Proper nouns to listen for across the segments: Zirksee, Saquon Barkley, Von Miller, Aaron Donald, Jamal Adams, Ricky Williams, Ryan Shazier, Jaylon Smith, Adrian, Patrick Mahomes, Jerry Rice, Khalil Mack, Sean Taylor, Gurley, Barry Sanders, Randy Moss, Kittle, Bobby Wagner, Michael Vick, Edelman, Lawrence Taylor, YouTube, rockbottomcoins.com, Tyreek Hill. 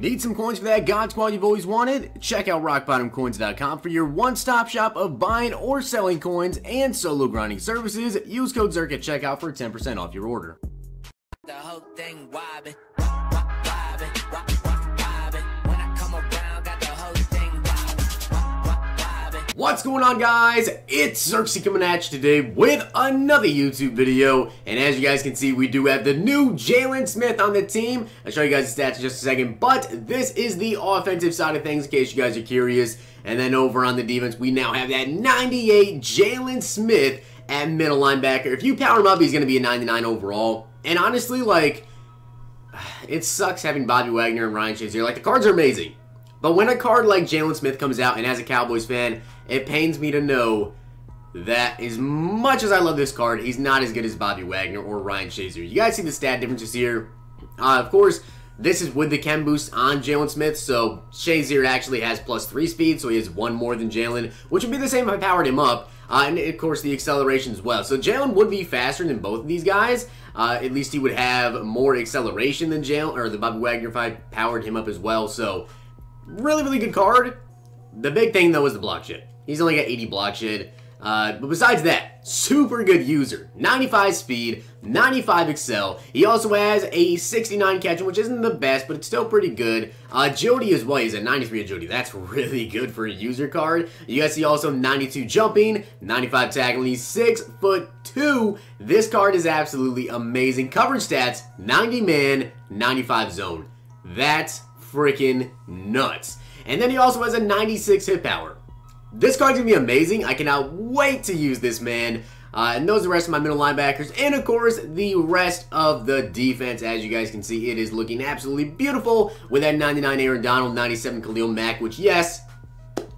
Need some coins for that God Squad you've always wanted? Check out rockbottomcoins.com for your one-stop shop of buying or selling coins and solo grinding services. Use code ZIRK at checkout for 10% off your order. The whole thing wobbin'. What's going on, guys? It's Zirksee coming at you today with another YouTube video. And as you guys can see, we do have the new Jaylon Smith on the team. I'll show you guys the stats in just a second, but this is the offensive side of things in case you guys are curious. And then over on the defense, we now have that 98 Jaylon Smith at middle linebacker. If you power him up, he's going to be a 99 overall. And honestly, like, it sucks having Bobby Wagner and Ryan Shazier. Like, the cards are amazing. But when a card like Jaylon Smith comes out, and as a Cowboys fan, it pains me to know that as much as I love this card, he's not as good as Bobby Wagner or Ryan Shazier. You guys see the stat differences here. Of course, this is with the chem boost on Jaylon Smith, so Shazier actually has +3 speed, so he has one more than Jaylon, which would be the same if I powered him up. And, of course, the acceleration as well. So Jaylon would be faster than both of these guys. At least he would have more acceleration than Jaylon, or the Bobby Wagner if I powered him up as well, so... really, really good card. The big thing, though, is the block shed. He's only got 80 block shed. But besides that, super good user. 95 speed, 95 excel. He also has a 69 catching, which isn't the best, but it's still pretty good. Jody as well. He's at 93 at Jody. That's really good for a user card. You guys see also 92 jumping, 95 tackling. He's 6'2". This card is absolutely amazing. Coverage stats, 90 man, 95 zone. That's freaking nuts. And then he also has a 96 hit power. This card's gonna be amazing. I cannot wait to use this man. And those are the rest of my middle linebackers, and of course the rest of the defense. As you guys can see, it is looking absolutely beautiful with that 99 Aaron Donald, 97 Khalil Mack, which, yes,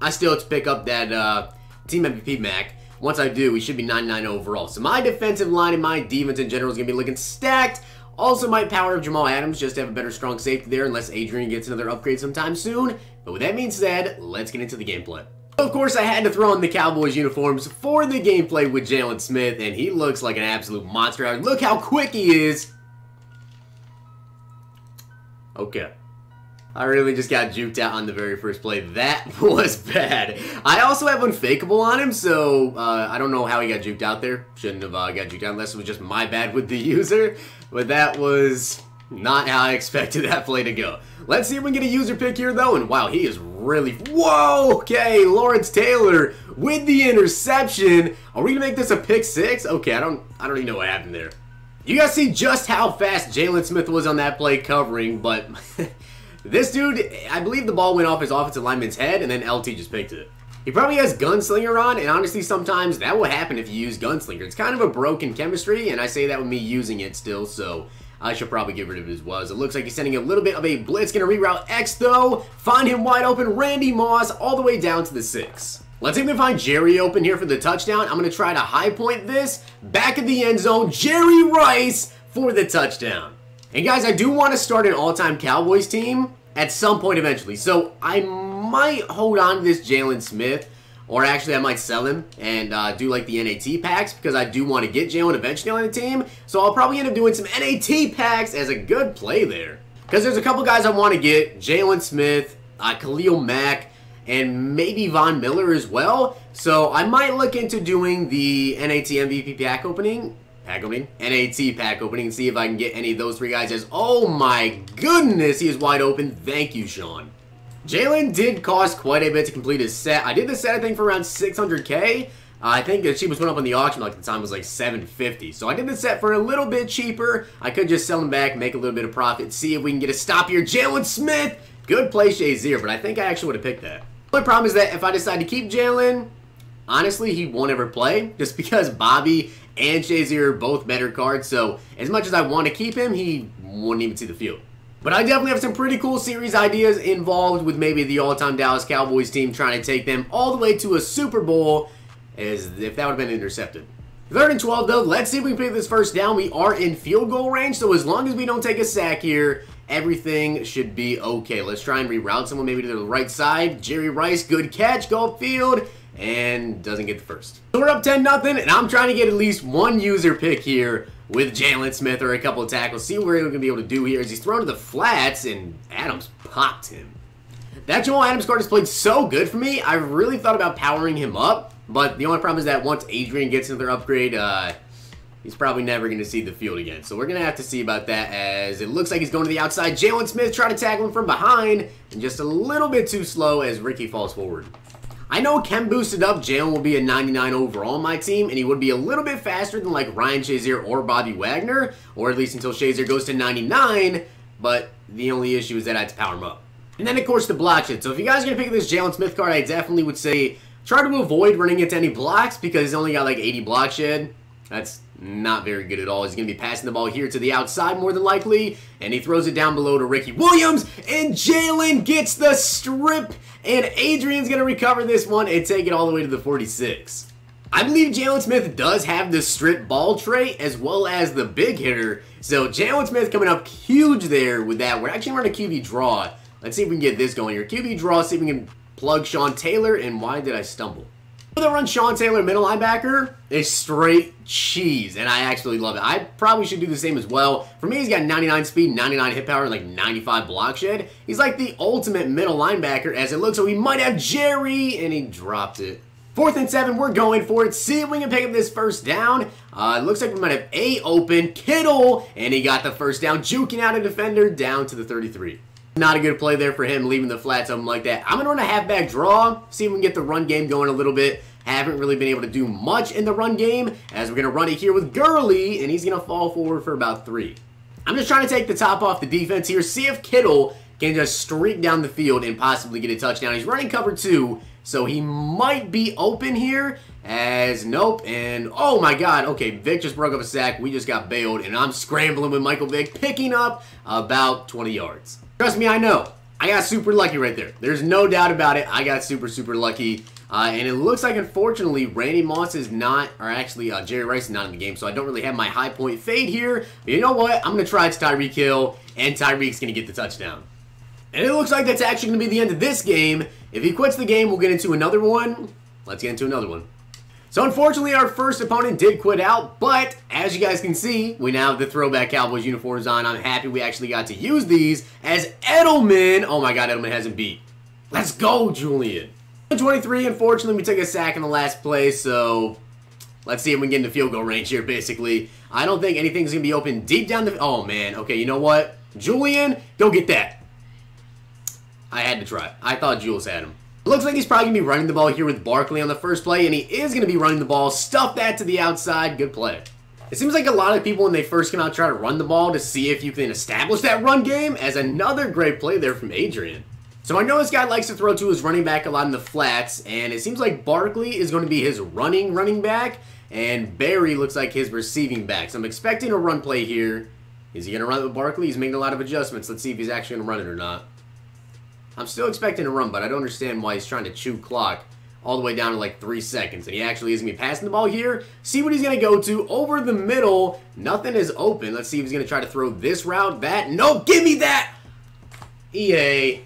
I still have to pick up that team MVP Mack. Once I do, he should be 99 overall. So my defensive line and my defense in general is gonna be looking stacked. Also might power up Jamal Adams just to have a better strong safety there, unless Adrian gets another upgrade sometime soon. But with that being said, let's get into the gameplay. Of course, I had to throw in the Cowboys uniforms for the gameplay with Jaylon Smith, and he looks like an absolute monster. Look how quick he is. Okay. I really just got juked out on the very first play. That was bad. I also have Unfakeable on him, so I don't know how he got juked out there. Shouldn't have got juked out unless it was just my bad with the user. But that was not how I expected that play to go. Let's see if we can get a user pick here, though. And wow, he is really... whoa! Okay, Lawrence Taylor with the interception. Are we going to make this a pick six? Okay, I don't even know what happened there. You guys see just how fast Jaylon Smith was on that play covering, but... this dude, I believe the ball went off his offensive lineman's head, and then LT just picked it. He probably has Gunslinger on, and honestly, sometimes that will happen if you use Gunslinger. It's kind of a broken chemistry, and I say that with me using it still, so I should probably get rid of it as well. As it looks like he's sending a little bit of a blitz. Gonna reroute X, though. Find him wide open. Randy Moss all the way down to the 6. Let's see if we can find Jerry open here for the touchdown. I'm going to try to high point this. Back of the end zone, Jerry Rice for the touchdown. And guys, I do want to start an all-time Cowboys team at some point eventually. So I might hold on to this Jaylon Smith, or actually I might sell him and do like the NAT packs, because I do want to get Jaylon eventually on the team. So I'll probably end up doing some NAT packs as a good play there. Because there's a couple guys I want to get. Jaylon Smith, Khalil Mack, and maybe Von Miller as well. So I might look into doing the NAT MVP pack opening. NAT pack opening, and see if I can get any of those three guys. As oh my goodness, he is wide open. Thank you, Sean. Jaylon did cost quite a bit to complete his set. I did the set, I think, for around 600K. I think the cheapest one up on the auction, like, at the time was like 750. So I did the set for a little bit cheaper. I could just sell him back, make a little bit of profit, see if we can get a stop here. Jaylon Smith, good play, Shazier, but I think I actually would have picked that. The problem is that if I decide to keep Jaylon, honestly, he won't ever play, just because Bobby and Shazier are both better cards, so as much as I want to keep him, he wouldn't even see the field. But I definitely have some pretty cool series ideas involved with maybe the all-time Dallas Cowboys team, trying to take them all the way to a Super Bowl, as if that would have been intercepted. 3rd and 12, though, let's see if we can pick this first down. We are in field goal range, so as long as we don't take a sack here, everything should be okay. Let's try and reroute someone maybe to the right side. Jerry Rice, good catch, go upfield, and doesn't get the first. So we're up 10-0, and I'm trying to get at least one user pick here with Jaylon Smith or a couple of tackles. See what he's going to be able to do here as he's thrown to the flats, and Adams popped him. That Jamal Adams card has played so good for me. I really thought about powering him up, but the only problem is that once Adrian gets another upgrade, he's probably never going to see the field again. So we're going to have to see about that, as it looks like he's going to the outside. Jaylon Smith trying to tackle him from behind, and just a little bit too slow as Ricky falls forward. I know Kem boosted up, Jaylon will be a 99 overall on my team, and he would be a little bit faster than like Ryan Shazier or Bobby Wagner, or at least until Shazier goes to 99, but the only issue is that I had to power him up. And then, of course, the blotch it. So if you guys are going to pick this Jaylon Smith card, I definitely would say try to avoid running into any blocks, because he's only got like 80 block shed. That's not very good at all. He's going to be passing the ball here to the outside more than likely, and he throws it down below to Ricky Williams, and Jaylon gets the strip, and Adrian's going to recover this one and take it all the way to the 46. I believe Jaylon Smith does have the strip ball trait as well as the big hitter, so Jaylon Smith coming up huge there with that. We're actually running a QB draw. Let's see if we can get this going here. QB draw, see if we can plug Sean Taylor, and why did I stumble? They run Sean Taylor, middle linebacker, is straight cheese, and I actually love it. I probably should do the same as well. For me, he's got 99 speed, 99 hit power, and like 95 block shed. He's like the ultimate middle linebacker as it looks, so he might have Jerry, and he dropped it. 4th and 7, we're going for it. See if we can pick up this first down. It looks like we might have A open, Kittle, and he got the first down, juking out a defender down to the 33. Not a good play there for him, leaving the flats open like that. I'm going to run a halfback draw, see if we can get the run game going a little bit. Haven't really been able to do much in the run game, as we're going to run it here with Gurley, and he's going to fall forward for about 3. I'm just trying to take the top off the defense here, see if Kittle can just streak down the field and possibly get a touchdown. He's running cover 2, so he might be open here, as nope, and oh my god, okay, Vick just broke up a sack, we just got bailed, and I'm scrambling with Michael Vick, picking up about 20 yards. Trust me, I know. I got super lucky right there. There's no doubt about it. I got super lucky. And it looks like, unfortunately, Randy Moss is not, or actually Jerry Rice is not in the game, so I don't really have my high point fade here. But you know what? I'm going to try it to Tyreek Hill, and Tyreek's going to get the touchdown. And it looks like that's actually going to be the end of this game. If he quits the game, we'll get into another one. Let's get into another one. So unfortunately, our first opponent did quit out, but as you guys can see, we now have the throwback Cowboys uniforms on. I'm happy we actually got to use these as Edelman. Oh my god, Edelman hasn't beat. Let's go, Julian. 23, unfortunately, we took a sack in the last play, so let's see if we can get into field goal range here, basically. I don't think anything's going to be open deep down the... Oh, man. Okay, you know what? Julian, go get that. I had to try. I thought Jules had him. Looks like he's probably going to be running the ball here with Barkley on the first play, and he is going to be running the ball. Stuff that to the outside. Good play. It seems like a lot of people when they first come out try to run the ball to see if you can establish that run game, as another great play there from Adrian. So I know this guy likes to throw to his running back a lot in the flats, and it seems like Barkley is going to be his running back, and Barry looks like his receiving back. So I'm expecting a run play here. Is he going to run with Barkley? He's making a lot of adjustments. Let's see if he's actually going to run it or not. I'm still expecting a run, but I don't understand why he's trying to chew clock all the way down to like 3 seconds. And he actually is going to be passing the ball here. See what he's going to go to. Over the middle. Nothing is open. Let's see if he's going to try to throw this route. That. No, give me that! EA.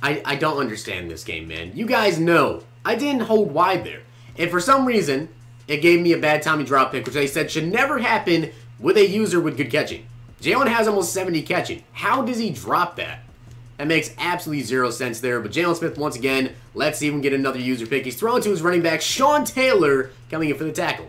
I don't understand this game, man. You guys know. I didn't hold wide there. And for some reason, it gave me a bad Tommy drop pick, which I said should never happen with a user with good catching. Jaylon has almost 70 catching. How does he drop that? That makes absolutely 0 sense there, but Jaylon Smith, once again, let's see if we can get another user pick. He's throwing to his running back, Sean Taylor, coming in for the tackle.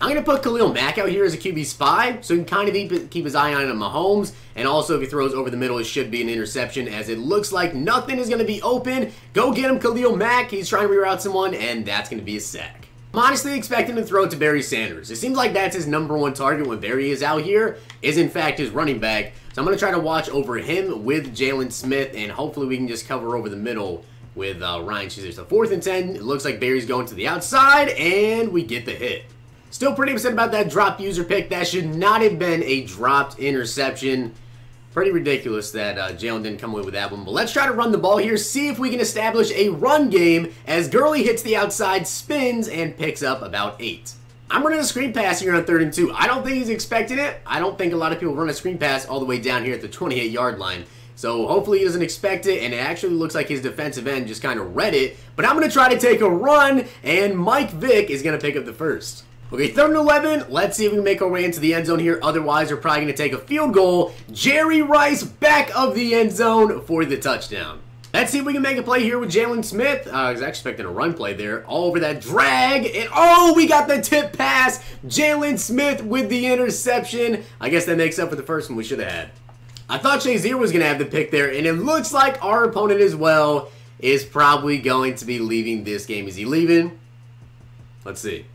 I'm going to put Khalil Mack out here as a QB spy, so he can kind of keep his eye on Mahomes, and also if he throws over the middle, it should be an interception, as it looks like nothing is going to be open. Go get him, Khalil Mack. He's trying to reroute someone, and that's going to be a sack. I'm honestly expecting to throw it to Barry Sanders. It seems like that's his #1 target when Barry is out here, is in fact his running back. So I'm going to try to watch over him with Jaylon Smith, and hopefully we can just cover over the middle with Ryan Shazier. So 4th and 10, it looks like Barry's going to the outside, and we get the hit. Still pretty upset about that dropped user pick. That should not have been a dropped interception. Pretty ridiculous that Jaylon didn't come away with that one. But let's try to run the ball here, see if we can establish a run game as Gurley hits the outside, spins, and picks up about 8. I'm running a screen pass here on 3rd and 2. I don't think he's expecting it. I don't think a lot of people run a screen pass all the way down here at the 28-yard line. So hopefully he doesn't expect it, and it actually looks like his defensive end just kind of read it. But I'm going to try to take a run, and Mike Vick is going to pick up the first. Okay, 3rd and 11. Let's see if we can make our way into the end zone here. Otherwise, we're probably going to take a field goal. Jerry Rice back of the end zone for the touchdown. Let's see if we can make a play here with Jaylon Smith. I was actually expecting a run play there. All over that drag. And oh, we got the tip pass. Jaylon Smith with the interception. I guess that makes up for the first one we should have had. I thought Shazier was going to have the pick there, and it looks like our opponent as well is probably going to be leaving this game. Is he leaving? Let's see.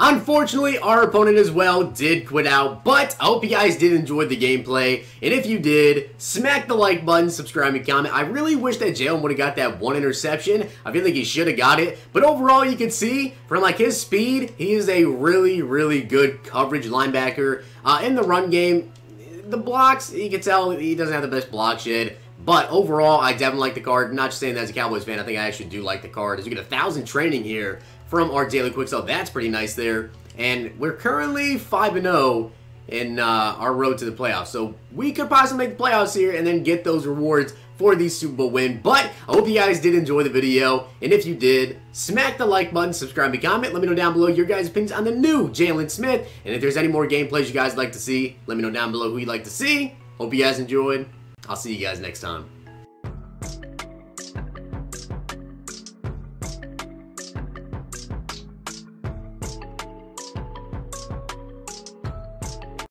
Unfortunately, our opponent as well did quit out, but I hope you guys did enjoy the gameplay, and if you did, smack the like button, subscribe, and comment. I really wish that Jaylon would have got that one interception. I feel like he should have got it, but overall, you can see, from like his speed, he is a really, really good coverage linebacker in the run game. The blocks, you can tell he doesn't have the best block shed, but overall, I definitely like the card. Not just saying that as a Cowboys fan, I think I actually do like the card. As we get 1,000 training here from our daily quick sell, that's pretty nice there. And we're currently 5-0 in our road to the playoffs, so we could possibly make the playoffs here and then get those rewards for the Super Bowl win. But I hope you guys did enjoy the video, and if you did, smack the like button, subscribe, and comment. Let me know down below your guys' opinions on the new Jaylon Smith, and if there's any more gameplays you guys like to see, let me know down below who you'd like to see. Hope you guys enjoyed. I'll see you guys next time.